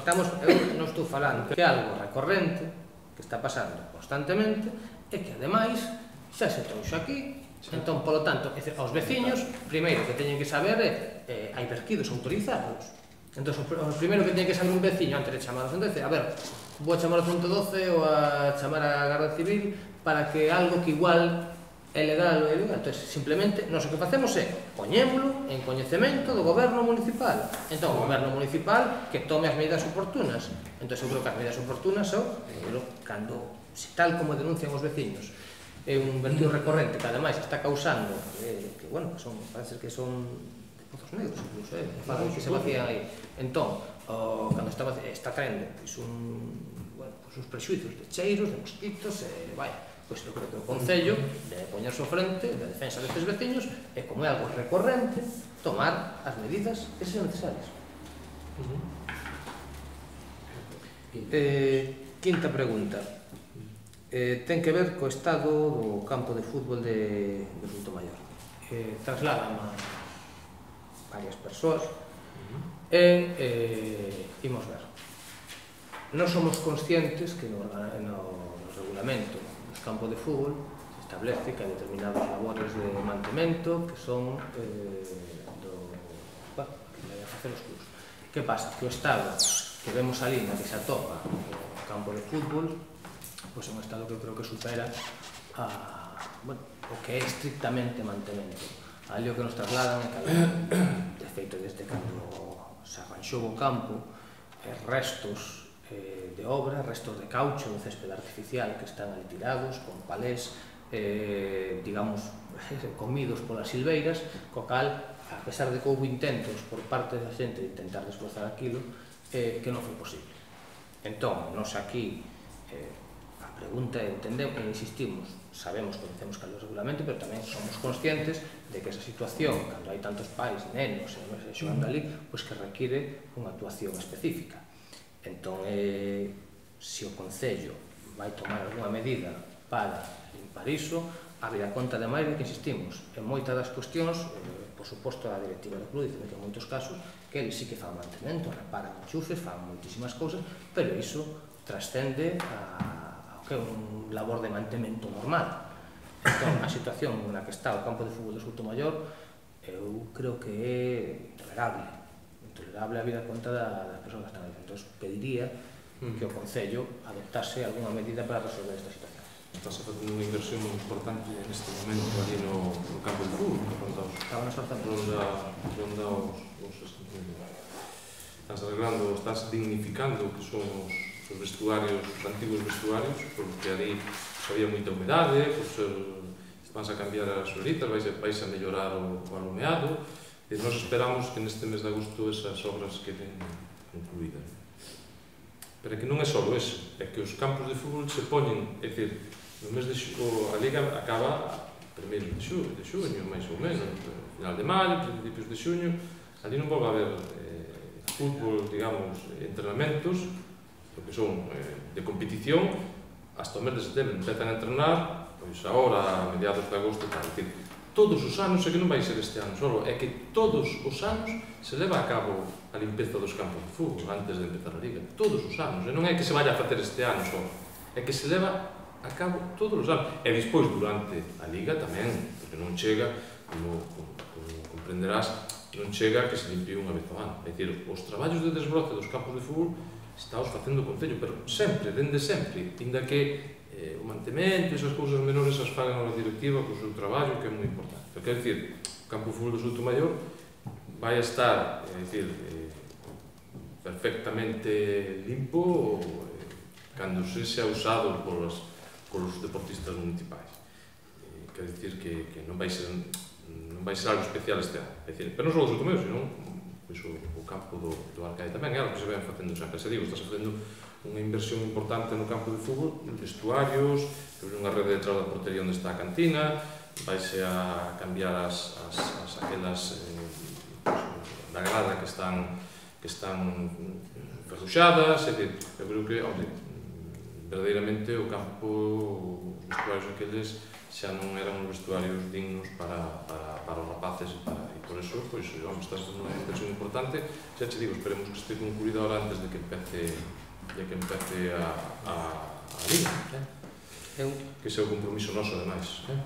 estamos, eu non estou falando que é algo recorrente, que está pasando constantemente, e que ademais xa se trouxe aquí, entón, polo tanto, os veciños, primeiro que teñen que saber é, hai vertidos autorizados, entón, o primeiro que teñen que saber un veciño antes de chamar ao ciento doce, a ver, vou a chamar ao ciento doce ou a chamar a Garda Civil para que algo que igual é legal ou é ilegal, entón, simplemente, non sei o que facemos é poñémolo en coñecemento do goberno municipal. Entón, o goberno municipal que tome as medidas oportunas. Entón, eu creo que as medidas oportunas son, cando, tal como denuncian os veciños, é un vertido recorrente que, ademais, está causando, que, bueno, parece que son de pozos negros, incluso, que se vacían aí. Entón, cando está traendo os prexuizos de cheiros, de mosquitos, vai... Pois eu creo que o Concello debe poñerse ao frente da defensa destes veciños e, como é algo recorrente, tomar as medidas que sean necesarias. Quinta pregunta. Ten que ver co estado do campo de fútbol de Soutomaior. Trasladan a varias persoas e imos ver. Non somos conscientes que no regulamento campo de fútbol se establece que hai determinados labores de mantemento que son que vai a facer os clubs. Que pasa? Que o estado que vemos ali na que se atopa o campo de fútbol é un estado que eu creo que supera o que é estrictamente mantemento. Ali o que nos trasladan é que, de feito, desde cando se arranxou o campo, restos de obra, restos de caucho, de césped artificial que están ali tirados, con palés, digamos, comidos polas silveiras, co cal, a pesar de que houve intentos por parte da xente de intentar desbrozar aquilo, que non foi posible. Entón, nos aquí, a pregunta é, entendemos, insistimos, sabemos, conocemos cal é o regulamento, pero tamén somos conscientes de que esa situación, cando hai tantos pais, nenos, xogando ali, pois que require unha actuación específica. Entón, se o Concello vai tomar alguna medida para limpar iso, haberá conta de máis de que insistimos en moitas das cuestións, por suposto a directiva do club, dicen que en moitos casos que eles sí que fan mantemento, reparan enchufes, fan moitísimas cousas, pero iso trascende a que é un labor de mantemento normal. Entón, a situación na que está o campo de fútbol de Soutomaior, eu creo que é intolerable. Tolerable a vida conta das persoas que están aí. Entón, pediría que o Concello adoptase alguna medida para resolver esta situación. Estás facendo unha inversión moi importante neste momento ali no campo de fútbol, que contaos. Estaban as partes ronda os... Estás arreglando, estás dignificando que son os vestuarios, os antigos vestuarios, porque ali había moita humedade, vas a cambiar as suelitas, vais a mellorar o alumeado. Nos esperamos que neste mes de agosto esas obras queden concluídas. Pero que non é só eso, é que os campos de fútbol se poñen, é dicir, no mes de xuño, a Liga acaba primeiro de xuño, máis ou menos, final de maio, principios de xuño, ali non volve a haber fútbol, digamos, entrenamentos, porque son de competición, hasta o mes de setembro empezan a entrenar, pois agora, a mediados de agosto, tal, é dicir, todos os anos, é que non vai ser este ano só, é que todos os anos se leva a cabo a limpeza dos campos de fútbol antes de empezar a Liga, todos os anos, non é que se vaya a facer este ano só, é que se leva a cabo todos os anos, e despois durante a Liga tamén, porque non chega, como comprenderás, non chega que se limpie unha vez ao ano, é dicir, os traballos de desbroce dos campos de fútbol estáos facendo o Concello, pero sempre, dende sempre, inda que o mantemento, esas cousas menores as fagan a directiva co seu traballo, que é moi importante. Pero quero dicir, o campo de fútbol de Soutomaior vai estar perfectamente limpo cando se sea usado polos deportistas municipais. Quero dicir que non vai ser algo especial este ano. Pero non só o Soutomaior, senón o campo do Arcae tamén, é algo que se ven facendo sempre. Se digo, estás facendo unha inversión importante no campo de fútbol, vestuarios, unha rede de trás da portería onde está a cantina, vaise a cambiar as, as, as aquelas eh, pues, da grada que están que están ferruxadas, é que eu creo que onde, verdadeiramente o campo, os vestuarios aqueles xa non eran os vestuarios dignos para, para, para os rapaces e, para, e por eso, pois, vamos, está sendo unha inversión importante. Xa te digo, esperemos que este concluído ahora antes de que empece de que empece a, a, a liga, eh? Que é o compromiso noso, ademais, eh?